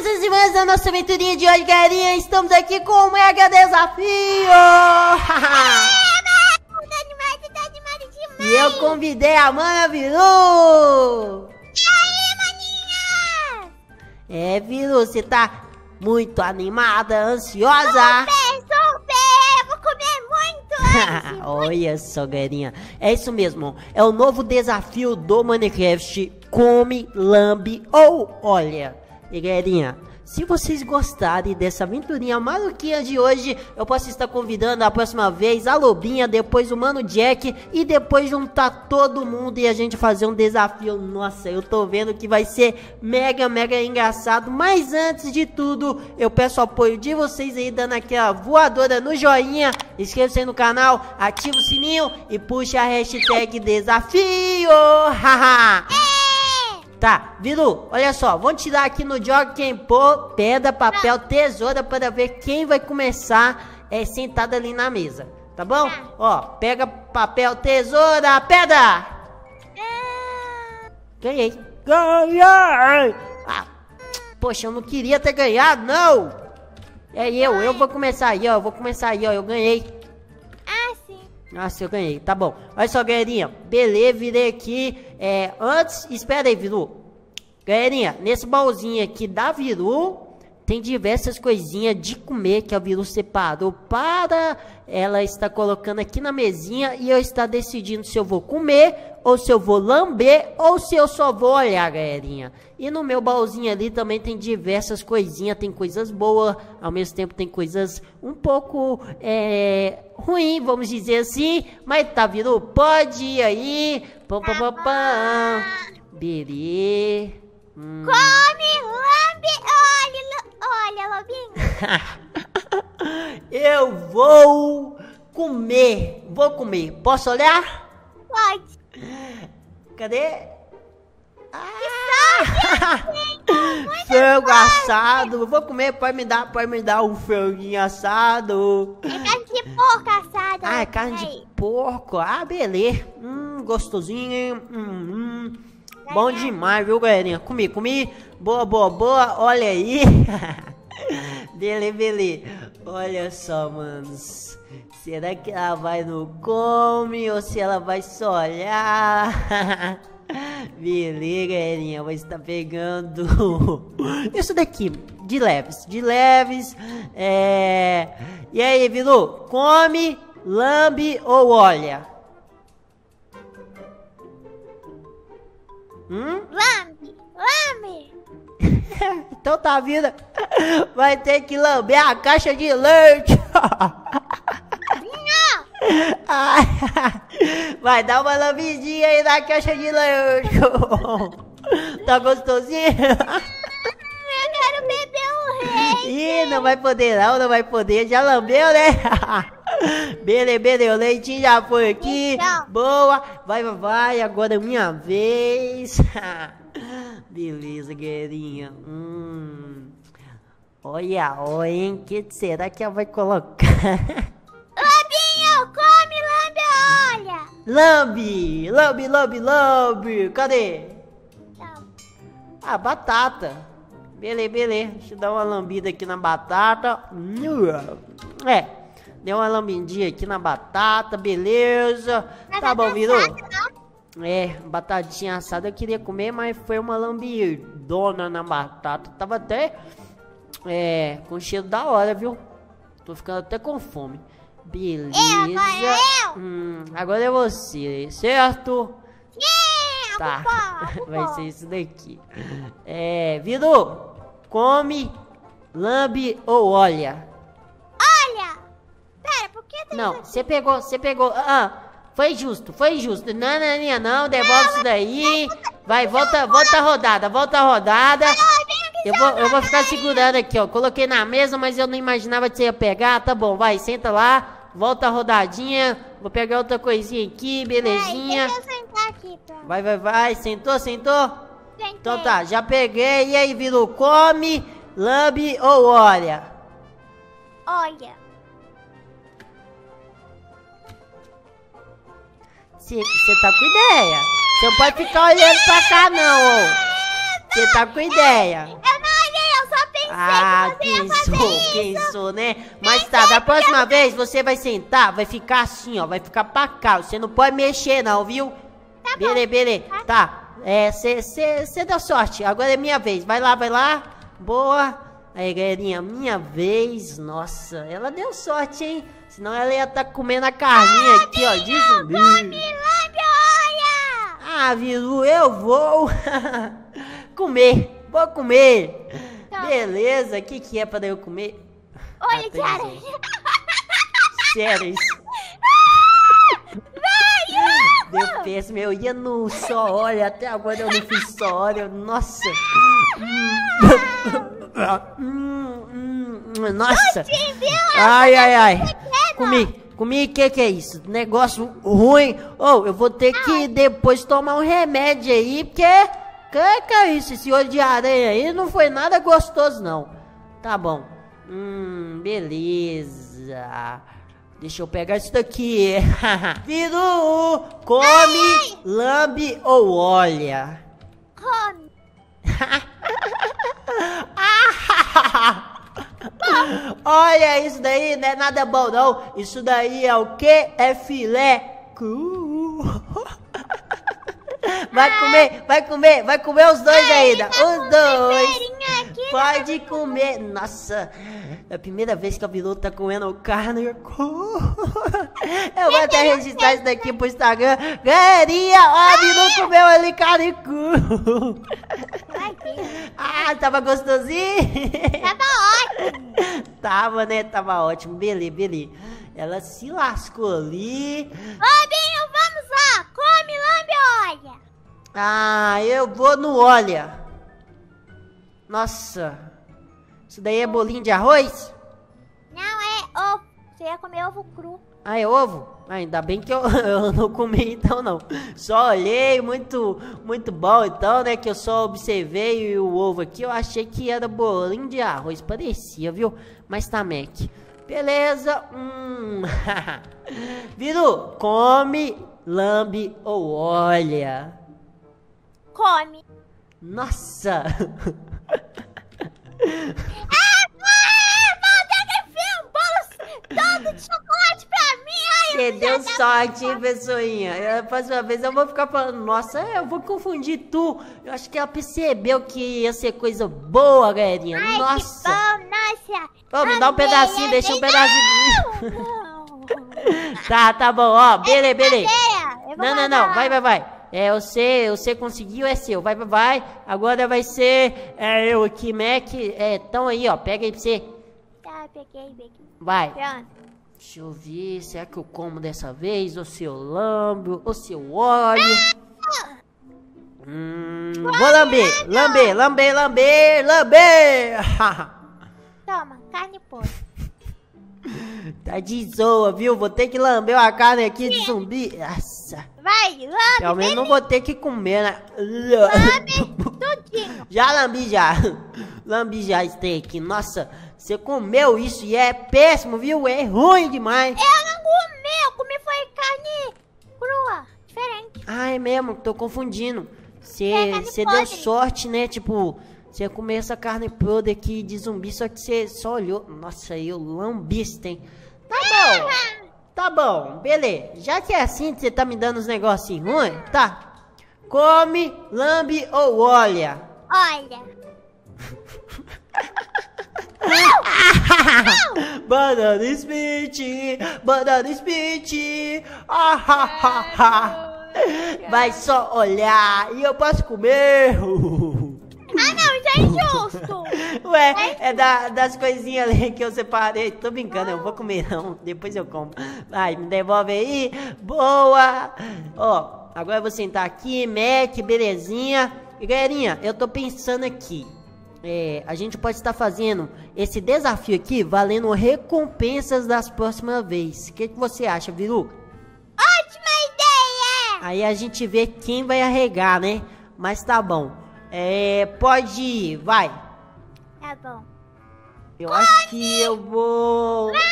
pessoas e mais da nossa aventurinha de hoje, galerinha. Estamos aqui com um mega desafio. Tá animado demais. E eu convidei a mana Vilu. E aí, maninha? É, Vilu, você tá muito animada, ansiosa? Super, eu vou comer muito. Olha só, galerinha. É isso mesmo, é o novo desafio do Minecraft. Come, lambe ou olha. E galerinha, se vocês gostarem dessa aventurinha maluquinha de hoje, eu posso estar convidando a próxima vez a Lobinha, depois o Mano Jack e depois juntar todo mundo e a gente fazer um desafio. Nossa, eu tô vendo que vai ser mega, mega engraçado. Mas antes de tudo, eu peço o apoio de vocês aí, dando aquela voadora no joinha. Inscreva-se aí no canal, ativa o sininho e puxa a hashtag desafio. Haha! Tá, Vilu, olha só, vamos tirar aqui no jogo quem pôr, pedra, papel, tesoura, para ver quem vai começar sentado ali na mesa, tá bom? Tá. Ó, pega papel, tesoura, pedra! Ganhei! Ganhei! Ah, poxa, eu não queria ter ganhado, não! Eu vou começar aí, ó, eu ganhei. Nossa, eu ganhei, tá bom. Olha só, galerinha, beleza, virei aqui. Antes, espera aí, Vilu. Galerinha, nesse baúzinho aqui da Vilu, tem diversas coisinhas de comer que a Vilu separou para ela estar colocando aqui na mesinha e eu estar decidindo se eu vou comer, ou se eu vou lamber, ou se eu só vou olhar, galerinha. E no meu baúzinho ali também tem diversas coisinhas, tem coisas boas, ao mesmo tempo tem coisas um pouco ruim, vamos dizer assim. Mas tá, Vilu, pode ir aí. Berê. Come, lambe, olha, Lobinho. Eu vou comer. Posso olhar? Pode. Cadê? Ah! Frango assado. Vou comer, pode me dar um franguinho assado. É carne de porco assada. Ah, é carne de porco. Ah, beleza. Gostosinho. Bom demais, viu, galerinha? Comi. Boa. Olha aí. Beleza. Olha só, manos. Será que ela vai no come ou se ela vai só olhar? Beleza, galerinha. Vou estar pegando isso daqui. De leves. E aí, Vilu? Come, lambe ou olha? Lambe. Então tá, vida. Vai ter que lamber a caixa de leite. Não. Vai dar uma lambidinha aí na caixa de leite. Tá gostosinho? Eu quero beber o leite. Ih, não vai poder. Já lambeu, né? Beleza, o leitinho já foi aqui. Então. Boa, vai, agora é minha vez. Beleza, galerinha. Olha, hein? Que será que ela vai colocar? Lobinho, come, lambe, olha. Lambe. Cadê? Não. Ah, batata. Beleza. Deixa eu dar uma lambida aqui na batata. Deu uma lambidinha aqui na batata, beleza. Tá bom, virou? Batatinha assada eu queria comer, mas foi uma lambidona na batata. Tava até com cheiro da hora, viu? Tô ficando até com fome. Beleza. Agora é você, certo? Tá. Vai ser isso daqui. Virou? Come, lambe ou olha? Não, você pegou. Ah, foi justo. Não, devolve isso daí. Vai, volta a rodada. Eu vou ficar segurando aqui, ó. Coloquei na mesa, mas eu não imaginava que você ia pegar. Tá bom, vai, senta lá. Volta a rodadinha. Vou pegar outra coisinha aqui, belezinha. Vai. Sentou? Então tá, já peguei. E aí, Vilu, come, lambe ou olha? Olha. Você tá com ideia? Você não pode ficar olhando pra cá, não. Você tá com ideia? Eu não olhei, eu só Ah, quem sou, né? Mas tá, da próxima vez você vai sentar, vai ficar assim, ó, vai ficar pra cá. Você não pode mexer não, viu? Tá bom. Beleza. Tá, você deu sorte, agora é minha vez. Vai lá, vai lá. Boa. Aí, galerinha, minha vez. Nossa, ela deu sorte, hein? Senão ela ia estar comendo a carninha aqui, ó, de zumbi. Ah, Vilu, eu vou comer. Vou comer. Toma. Beleza, o que é pra eu comer? Olha, cara. Sério, isso. Deu péssimo, eu ia no só olha. Até agora eu não fiz só olha. Nossa. Nossa. Ai, ai, ai. Comi, que é isso? Negócio ruim. Ou eu vou ter que depois tomar um remédio aí, porque... Que é isso? Esse olho de aranha aí não foi nada gostoso, não. Tá bom. Beleza. Deixa eu pegar isso daqui. Vilu, come, lambe ou olha? Come. Olha, isso daí não é nada bom, não. Isso daí é o quê? É filé cru. Vai comer os dois ainda. Os dois. Pode comer. Nossa, é a primeira vez que a Vilu tá comendo carne. Eu vou até registrar isso daqui pro Instagram. Galerinha, ó, a Vilu comeu ali carne. Ah, tava gostosinho? Tava ótimo. Tava, né? Tava ótimo. Beleza. Ela se lascou ali. Robinho, vamos lá. Come, lambe, olha. Ah, eu vou no olha. Nossa. Isso daí é bolinho de arroz? Não, é ovo. Você ia comer ovo cru. Ah, é ovo? Ah, ainda bem que eu não comi então, não. Só olhei, muito bom então, né? Que eu só observei o ovo aqui. Eu achei que era bolinho de arroz. Parecia, viu? Mas tá, Mac. Beleza. Vilu, come, lambe ou olha? Come. Nossa. Tanto de chocolate pra mim. Você deu sorte, hein, pessoinha? A próxima vez eu vou ficar falando. Nossa, eu vou confundir tu. Eu acho que ela percebeu que ia ser coisa boa, galerinha. Ai, nossa. Que bom, nossa. Ô, me dá um pedacinho, deixa um pedacinho. Não. Tá bom, ó. Beleza. Não. Vai. É, você conseguiu, é seu. Vai. Agora vai ser eu aqui, Mac. Então aí, ó. Pega aí pra você. Tá, peguei. Vai. Pronto. Deixa eu ver, será que eu como dessa vez? Ou se eu lambo, ou se eu olho? Vou lamber. Toma, carne podre. Tá de zoa, viu? Vou ter que lamber uma carne aqui de zumbi. Nossa. Vai, lambe. Pelo menos não vou ter que comer, né? Lambe tudinho. Já lambi steak. Nossa. Você comeu isso e é péssimo, viu? É ruim demais. Eu não comi, foi carne crua, diferente. Ah, é mesmo, tô confundindo. Você deu sorte, né? Tipo, você comeu essa carne podre aqui de zumbi, só que você só olhou. Nossa, eu lambista, hein? Tá bom, beleza. Já que é assim que você tá me dando uns negocinhos ruins, tá. Come, lambe ou olha? Olha. Banana split. Vai só olhar e eu posso comer. Não, isso é injusto. Ué, é das coisinhas ali que eu separei. Tô brincando, eu vou comer não. Depois eu como. Vai, me devolve aí. Boa. Ó, agora eu vou sentar aqui, Mac, belezinha. E galerinha, eu tô pensando aqui. A gente pode estar fazendo esse desafio aqui valendo recompensas das próximas vezes. O que você acha, Vilu? Ótima ideia! Aí a gente vê quem vai arregar, né? Mas tá bom. Pode ir, vai. Tá bom. Eu acho que eu vou... olha!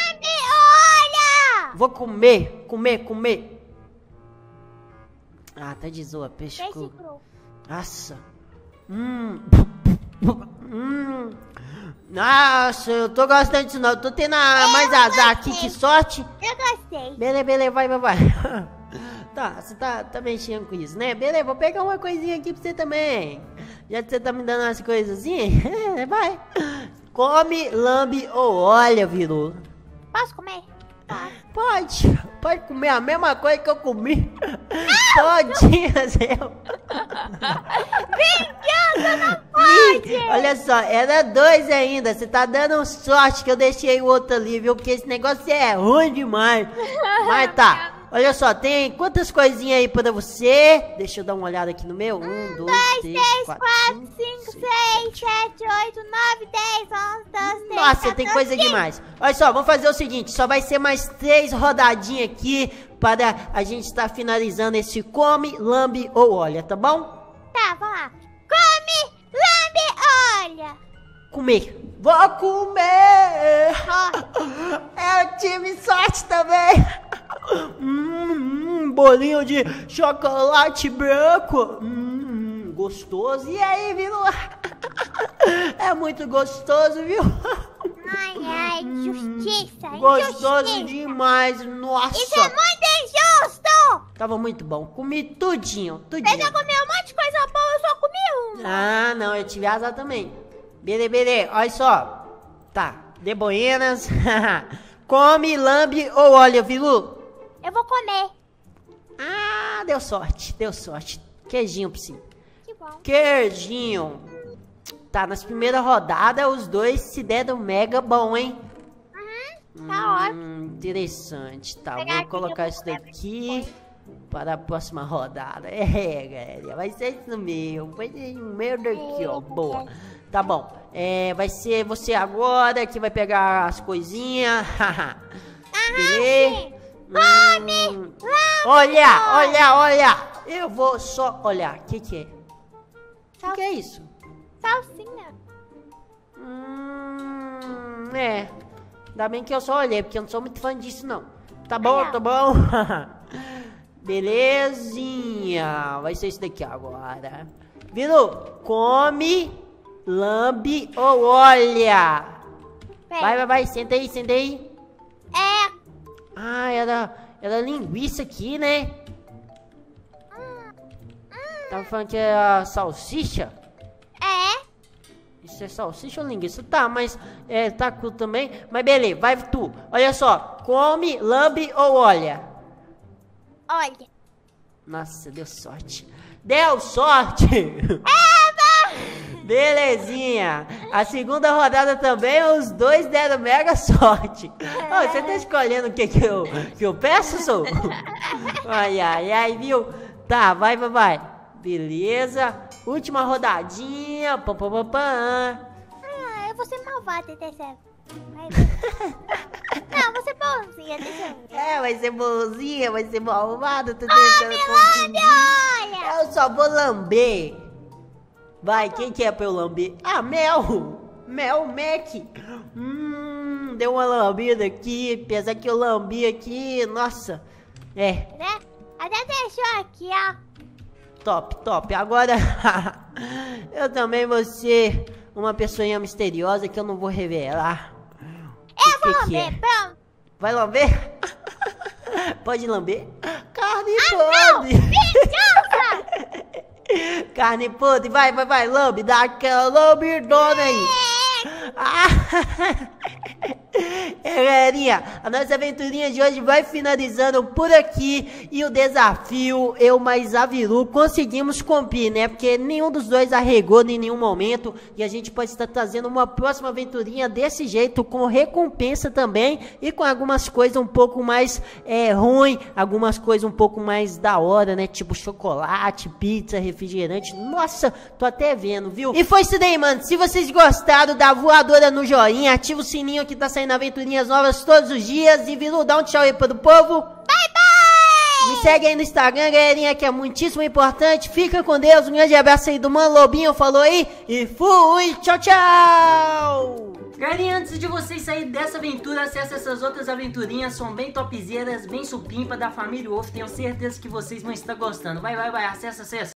Vou comer. Ah, tá de zoa, peixe cru. Nossa. Nossa, eu tô gostando disso não. Eu tô tendo mais azar aqui, que sorte. Eu gostei. Beleza, beleza, vai, vai, vai. Tá, você tá mexendo com isso, né? Beleza, vou pegar uma coisinha aqui pra você também. Já que você tá me dando umas coisas assim, vai. Come, lambe ou olha, Vilu. Posso comer? Pode comer a mesma coisa que eu comi. Todinha, seu. Vingança, não pode. Olha só, era dois ainda. Você tá dando sorte que eu deixei o outro ali, viu? Porque esse negócio é ruim demais. Mas tá. Olha só, tem quantas coisinhas aí pra você? Deixa eu dar uma olhada aqui no meu. 1, 2, 3, 4, 5, 6, 7, 8, 9, 10, 11, 12, 13, 14. Nossa, tem coisa demais. Olha só, vamos fazer o seguinte. Só vai ser mais 3 rodadinhas aqui para a gente estar finalizando esse come, lambe ou olha, tá bom? Tá, vamos lá. Come, lambe, olha. Comer. Vou comer. Eu tive sorte também. Bolinho de chocolate branco, gostoso. E aí, Vilu? É muito gostoso, viu? Ai, justiça. Gostoso injustiça. Demais, nossa. Isso é muito injusto. Tava muito bom, comi tudinho. Você já comeu um monte de coisa boa, eu só comi uma. Ah, não, eu tive azar também. Bele, olha só. Tá, de boinas. Come, lambe ou olha, Vilu? Eu vou comer. Ah, deu sorte. Queijinho pra si. Que bom. Queijinho. Tá, nas primeiras rodadas, os dois se deram mega bom, hein? Uhum, tá ótimo. Interessante. Tá, vou colocar isso daqui para a próxima rodada. É, galera, vai ser isso mesmo. Vai ser isso mesmo daqui, ó. Boa. Tá bom. É, vai ser você agora que vai pegar as coisinhas. Beleza? Olha. Eu vou só olhar. O que que é? O que é isso? Salsinha. É. Ainda bem que eu só olhei, porque eu não sou muito fã disso, não. Tá bom, tá bom. Belezinha. Vai ser isso daqui agora. Vilu, come... Lambe ou olha? Vai, senta aí. É. Ah, era linguiça aqui, né? Tava falando que era salsicha? É. Isso é salsicha ou linguiça? Tá, mas tá cru também. Mas beleza, vai tu. Olha só, come, lambe ou olha? Olha. Nossa, deu sorte. Deu sorte! Belezinha. A segunda rodada também, os dois deram mega sorte. Oh, você tá escolhendo o que eu peço, sou? Ai, viu? Tá, vai. Beleza. Última rodadinha. Eu vou ser malvada, Tessera. Não, vou ser bonzinha, Tessera. É, vai ser bonzinha, vai ser malvada. Olha! Eu só vou lamber. Vai, quem que é pra eu lamber? Ah, Mel Mac. Deu uma lambida aqui. Apesar que eu lambi aqui. Nossa. É. Até deixou aqui, ó. Top. Agora, eu também vou ser uma pessoinha misteriosa que eu não vou revelar. Eu vou lamber, pronto. Vai lamber? Pode lamber? Carne pode. Carne podre, vai, lambe, dá aquela lambidona aí. Galerinha, a nossa aventurinha de hoje vai finalizando por aqui. E o desafio, eu mais a Vilu, conseguimos cumprir, né? Porque nenhum dos dois arregou em nenhum momento. E a gente pode estar trazendo uma próxima aventurinha desse jeito, com recompensa também. E com algumas coisas um pouco mais ruim, algumas coisas um pouco mais da hora, né? Tipo chocolate, pizza, refrigerante. Nossa, tô até vendo, viu? E foi isso daí, mano. Se vocês gostaram, dá voadora no joinha, ativa o sininho que tá saindo aventurinhas novas todos os dias. E Vilu, dá um tchau aí pro povo. Bye! Me segue aí no Instagram, galerinha, que é muitíssimo importante. Fica com Deus, um grande abraço aí do Mano Lobinho, falou aí. E fui, tchau! Galerinha, antes de vocês saírem dessa aventura, acessa essas outras aventurinhas, são bem topzeiras, bem supimpa da Família Wolf. Tenho certeza que vocês vão estar gostando. Vai, acessa.